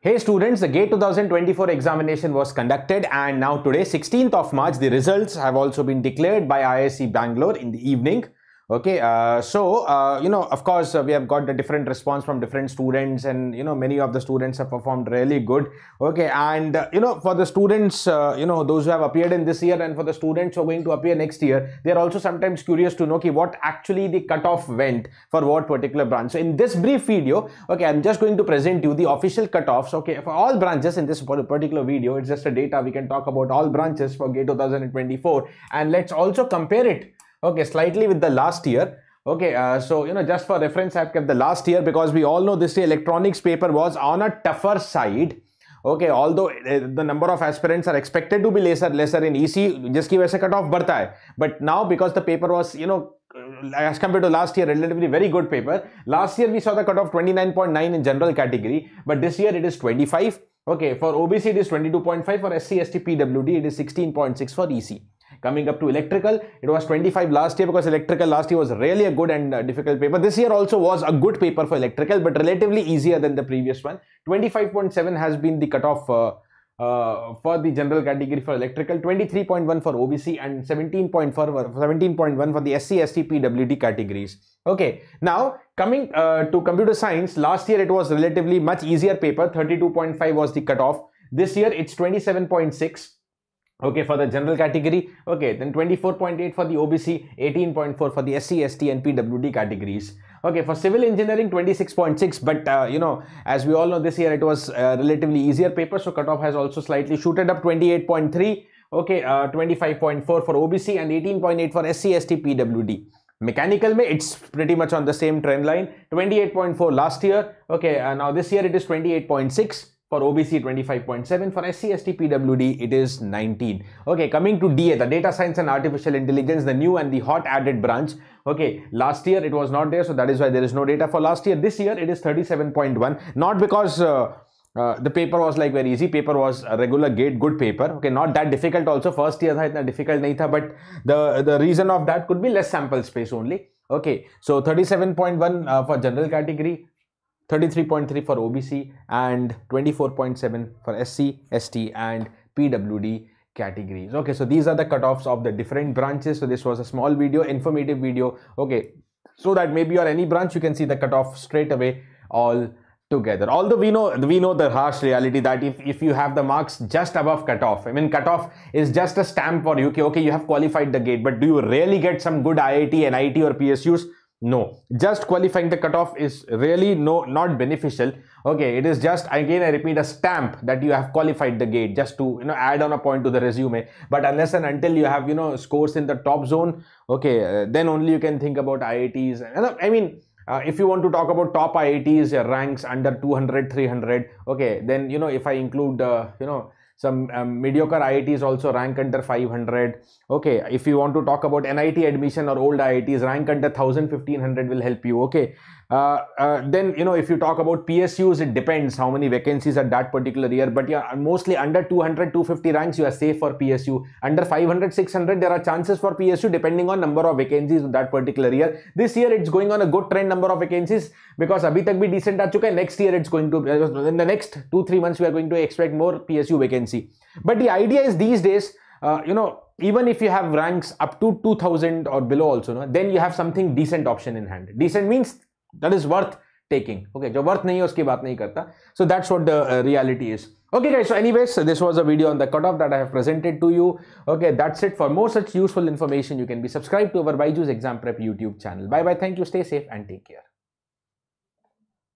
Hey students, the GATE 2024 examination was conducted, and now today 16th of March the results have also been declared by IISc Bangalore in the evening. Okay, of course we have got the different response from different students, and many of the students have performed really good. Okay, and for the students, those who have appeared in this year and for the students who are going to appear next year, they are also sometimes curious to know what actually the cutoff went for what particular branch. So in this brief video, okay, I'm just going to present you the official cutoffs, okay, for all branches in this particular video. It's just a data, we can talk about all branches for GATE 2024, and let's also compare it, okay, slightly with the last year. Okay, just for reference, I've kept the last year because we all know this year electronics paper was on a tougher side. Okay, although the number of aspirants are expected to be lesser in EC, jiski वैसे cutoff बढ़ता है. But now because the paper was, as compared to last year, relatively very good paper. Last year we saw the cutoff 29.9 in general category, but this year it is 25. Okay, for OBC it is 22.5, for SC, ST, PWD it is 16.6 for EC. Coming up to electrical, it was 25 last year because electrical last year was really a good and difficult paper. This year also was a good paper for electrical, but relatively easier than the previous one. 25.7 has been the cutoff for the general category for electrical, 23.1 for OBC, and 17.1 for the SC, ST, PWD categories. Okay, now coming to computer science, last year it was relatively much easier paper. 32.5 was the cutoff. This year it's 27.6. Okay, for the general category, okay, then 24.8 for the OBC, 18.4 for the SC, ST and PWD categories. Okay, for civil engineering 26.6, but as we all know, this year it was a relatively easier paper, so cutoff has also slightly shooted up, 28.3, okay, 25.4 for OBC and 18.8 for SC, ST, PWD. Mechanical mein, it's pretty much on the same trend line, 28.4 last year, okay, now this year it is 28.6. For OBC 25.7, for SC, ST, PWD it is 19. Okay, coming to DA, the data science and artificial intelligence, the new and the hot added branch. Okay, last year it was not there, so that is why there is no data for last year. This year it is 37.1, not because the paper was very easy, paper was a regular GATE good paper, okay, not that difficult also, first year tha, itna difficult nahi tha, but the reason of that could be less sample space only. Okay, so 37.1 for general category, 33.3 for OBC and 24.7 for SC, ST and PWD categories. Okay, so these are the cutoffs of the different branches. So this was a small video, informative video. Okay, so that maybe or any branch you can see the cutoff straight away all together. Although we know the harsh reality that if you have the marks just above cutoff, I mean cutoff is just a stamp for you. Okay, you have qualified the GATE, but do you really get some good IIT, NIT or PSUs? No, just qualifying the cutoff is really not beneficial. Okay, it is just, again I repeat, a stamp that you have qualified the GATE, just to add on a point to the resume. But unless and until you have scores in the top zone, okay, then only you can think about IITs. I mean, if you want to talk about top IITs, ranks under 200, 300. Okay, then if I include some mediocre IITs also rank under 500. Okay, if you want to talk about NIT admission or old IITs, rank under 1000, 1500 will help you. Okay, then if you talk about PSUs, it depends how many vacancies at that particular year, but yeah, mostly under 200, 250 ranks you are safe for PSU. Under 500, 600 there are chances for PSU depending on number of vacancies in that particular year. This year it's going on a good trend, number of vacancies, because abhi tak bhi decent aa chuka hai. Next year it's going to, in the next 2-3 months we are going to expect more PSU vacancies. But the idea is these days, even if you have ranks up to 2000 or below also, then you have something decent option in hand. Decent means that is worth taking. Okay, jo worth nahi hai uski baat nahi karta. So that's what the reality is. Okay guys, so anyways, this was a video on the cutoff that I have presented to you. Okay, that's it. For more such useful information, you can be subscribed to our BYJU'S Exam Prep YouTube channel. Bye bye, thank you, stay safe and take care.